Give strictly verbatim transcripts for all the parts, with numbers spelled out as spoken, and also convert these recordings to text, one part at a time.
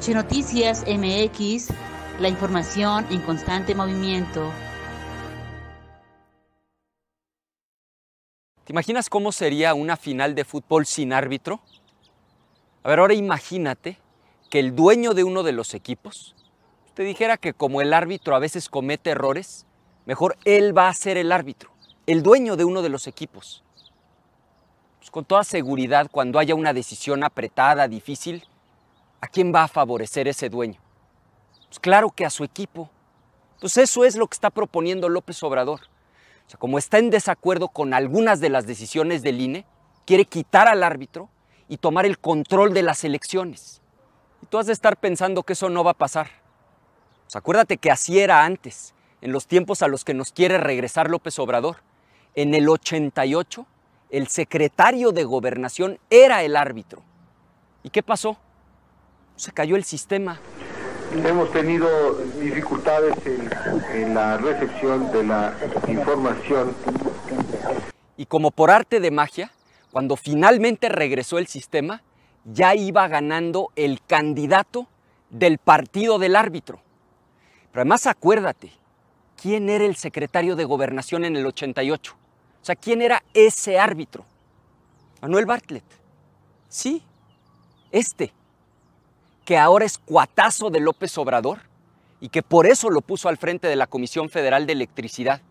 HNoticias M X, la información en constante movimiento. ¿Te imaginas cómo sería una final de fútbol sin árbitro? A ver, ahora imagínate que el dueño de uno de los equipos te dijera que como el árbitro a veces comete errores, mejor él va a ser el árbitro, el dueño de uno de los equipos. Pues con toda seguridad, cuando haya una decisión apretada, difícil, ¿a quién va a favorecer ese dueño? Pues claro que a su equipo. Entonces eso es lo que está proponiendo López Obrador. O sea, como está en desacuerdo con algunas de las decisiones del I N E, quiere quitar al árbitro y tomar el control de las elecciones. Y tú has de estar pensando que eso no va a pasar. Pues acuérdate que así era antes, en los tiempos a los que nos quiere regresar López Obrador. En el ochenta y ocho, el secretario de Gobernación era el árbitro. ¿Y qué pasó? Se cayó el sistema. Hemos tenido dificultades en, en la recepción de la información. Y como por arte de magia, cuando finalmente regresó el sistema, ya iba ganando el candidato del partido del árbitro. Pero además acuérdate, ¿quién era el secretario de Gobernación en el ochenta y ocho? O sea, ¿quién era ese árbitro? Manuel Bartlett. Sí, este, que ahora es cuatazo de López Obrador y que por eso lo puso al frente de la Comisión Federal de Electricidad.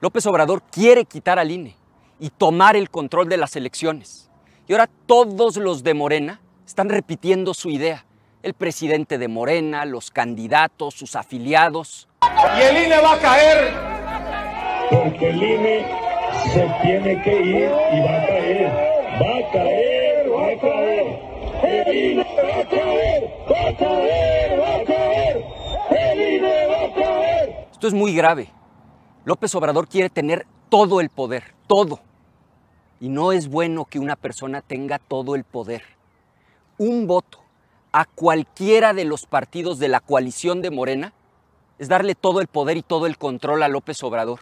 López Obrador quiere quitar al I N E y tomar el control de las elecciones. Y ahora todos los de Morena están repitiendo su idea. El presidente de Morena, los candidatos, sus afiliados. Y el I N E va a caer. Porque el I N E se tiene que ir y va a caer. Va a caer, va a caer. El I N E va a caer, va a caer, va a caer. El I N E va a caer. Esto es muy grave. López Obrador quiere tener todo el poder, todo. Y no es bueno que una persona tenga todo el poder. Un voto a cualquiera de los partidos de la coalición de Morena es darle todo el poder y todo el control a López Obrador.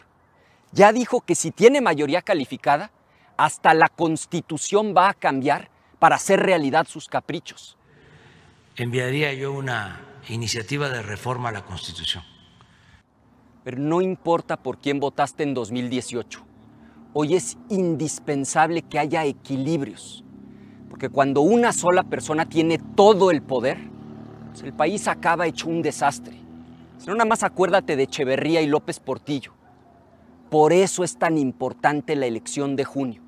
Ya dijo que si tiene mayoría calificada, hasta la Constitución va a cambiar para hacer realidad sus caprichos. Enviaría yo una iniciativa de reforma a la Constitución. Pero no importa por quién votaste en dos mil dieciocho. Hoy es indispensable que haya equilibrios. Porque cuando una sola persona tiene todo el poder, pues el país acaba hecho un desastre. Si no, nada más acuérdate de Echeverría y López Portillo. Por eso es tan importante la elección de junio.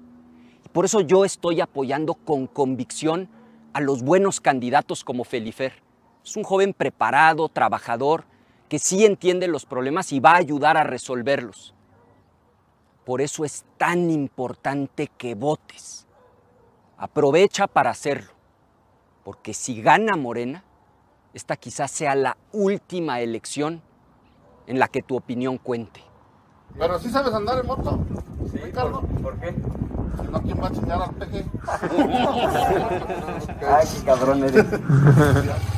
Por eso yo estoy apoyando con convicción a los buenos candidatos como Felifer. Es un joven preparado, trabajador, que sí entiende los problemas y va a ayudar a resolverlos. Por eso es tan importante que votes. Aprovecha para hacerlo, porque si gana Morena, esta quizás sea la última elección en la que tu opinión cuente. Pero sí sabes andar en moto. Sí, Ricardo. ¿Por, ¿Por qué? Si no, ¿quién va a chingar al peje? Ay, qué cabrón eres.